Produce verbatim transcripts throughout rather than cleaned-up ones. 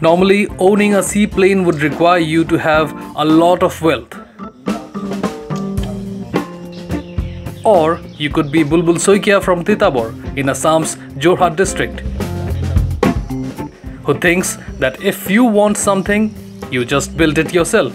Normally, owning a seaplane would require you to have a lot of wealth. Or you could be Bubul Saikia from Titabor in Assam's Jorhat district, who thinks that if you want something, you just build it yourself.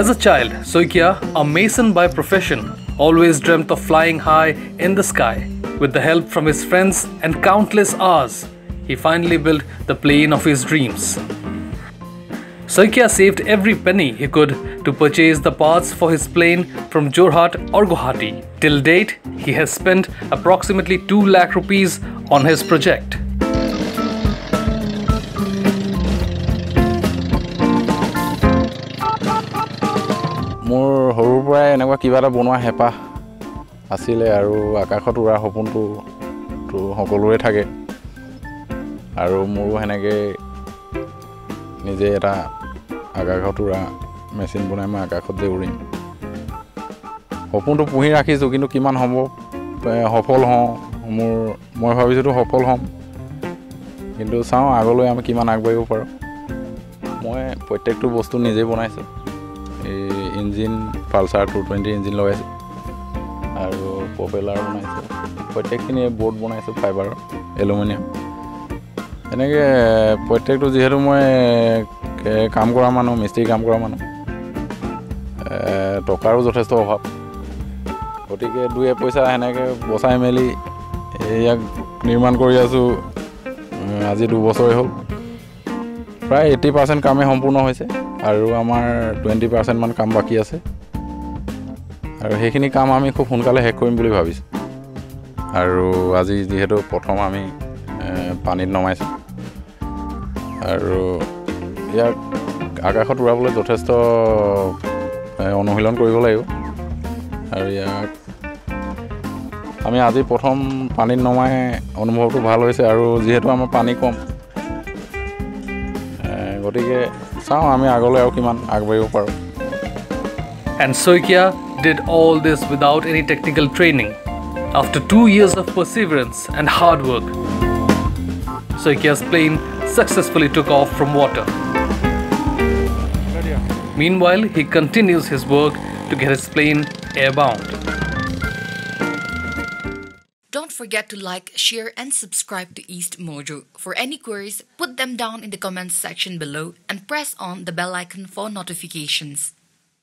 As a child, Saikia, a mason by profession, always dreamt of flying high in the sky. With the help from his friends and countless hours, he finally built the plane of his dreams. Saikia saved every penny he could to purchase the parts for his plane from Jorhat or Guwahati. Till date, he has spent approximately two lakh rupees on his project. More horurai enakwa kiba ta bonwa hepa asile aru akakhot ura hopuntu to hokolore thake aru moru henake nije eta akakhot ura machine bonai ma akakhot de urim hopuntu puhi rakhisu kintu kiman hobo hofol ho mor moi bhabisu to hofol hom kintu sao agoloi ami kiman agbaio paro moi prottektu bostu nije bonaisu engine Pulsar two twenty engine low aru propeller banaisu prottek kini board banaisu fiber aluminum enege prottek to jeheru moi kaam kora manu mistri kaam kora manu tokaru jothesto obhab otike dui paisa enege bosai meli eyak nirman kori asu aji two bochor hol pray eighty percent kame hompurno hoise আৰু আমাৰ twenty percent মান কাম বাকি আছে আৰু হেখিনি কাম আমি খুব সোনকালে হেক কৰিম বুলি ভাবিছো আৰু আজি যেহেতু প্ৰথম আমি পানীত নমাইছো আৰু ইয়া আকাশত উৰাবলৈ যথেষ্ট অনুশীলন কৰিব লাগিব আৰু ইয়া আমি আজি প্ৰথম পানীত নমাই অনুভৱটো ভাল হৈছে আৰু যেহেতু আমাৰ পানী কম গটিকে And Saikia did all this without any technical training. After two years of perseverance and hard work, Saikia's plane successfully took off from water. Meanwhile, he continues his work to get his plane airbound. Don't forget to like, share and subscribe to East Mojo. For any queries, put them down in the comments section below and press on the bell icon for notifications.